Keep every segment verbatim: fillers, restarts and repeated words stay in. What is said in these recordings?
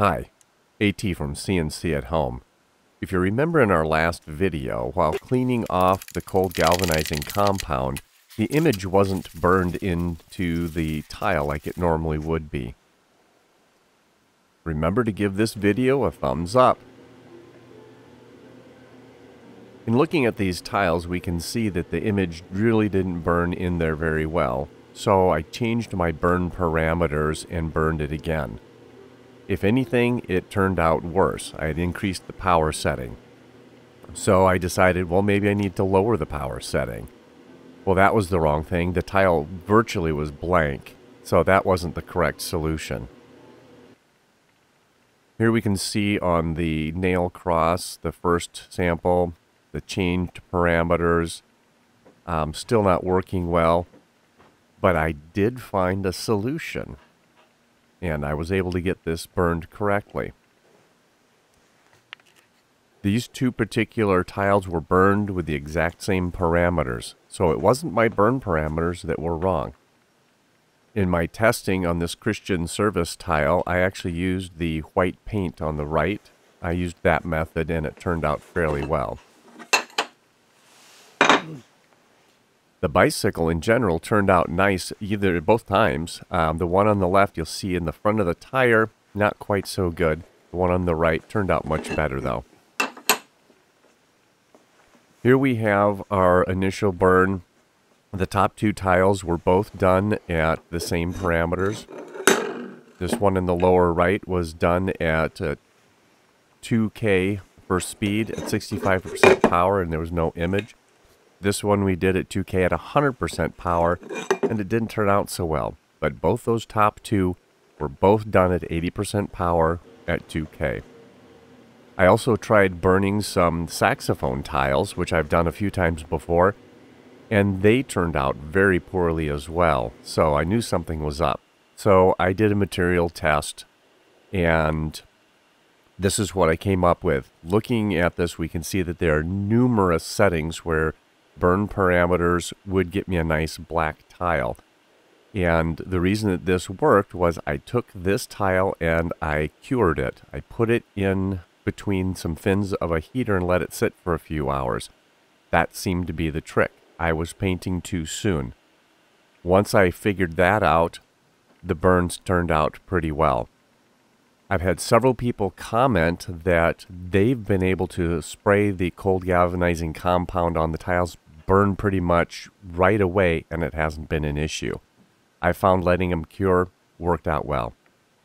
Hi, A T from C N C at Home. If you remember in our last video, while cleaning off the cold galvanizing compound, the image wasn't burned into the tile like it normally would be. Remember to give this video a thumbs up. In looking at these tiles, we can see that the image really didn't burn in there very well, so I changed my burn parameters and burned it again. If anything, it turned out worse. I had increased the power setting. So I decided, well, maybe I need to lower the power setting. Well, that was the wrong thing. The tile virtually was blank, so that wasn't the correct solution. Here we can see on the nail cross, the first sample, the changed parameters, um, still not working well, but I did find a solution, and I was able to get this burned correctly. These two particular tiles were burned with the exact same parameters, so it wasn't my burn parameters that were wrong. In my testing on this Christian service tile, I actually used the white paint on the right. I used that method, and it turned out fairly well. The bicycle in general turned out nice either both times. Um, the one on the left you'll see in the front of the tire, not quite so good. The one on the right turned out much better though. Here we have our initial burn. The top two tiles were both done at the same parameters. This one in the lower right was done at uh, two K for speed at sixty-five percent power, and there was no image. This one we did at two K at one hundred percent power, and it didn't turn out so well. But both those top two were both done at eighty percent power at two K. I also tried burning some saxophone tiles, which I've done a few times before, and they turned out very poorly as well, so I knew something was up. So I did a material test, and this is what I came up with. Looking at this, we can see that there are numerous settings where burn parameters would get me a nice black tile. And the reason that this worked was I took this tile and I cured it. I put it in between some fins of a heater and let it sit for a few hours. That seemed to be the trick. I was painting too soon. Once I figured that out, the burns turned out pretty well. I've had several people comment that they've been able to spray the cold galvanizing compound on the tiles, burn pretty much right away, and it hasn't been an issue. I found letting them cure worked out well.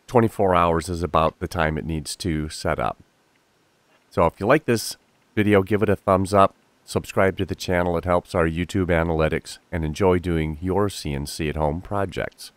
twenty-four hours is about the time it needs to set up. So if you like this video, give it a thumbs up, subscribe to the channel, it helps our YouTube analytics, and enjoy doing your C N C at home projects.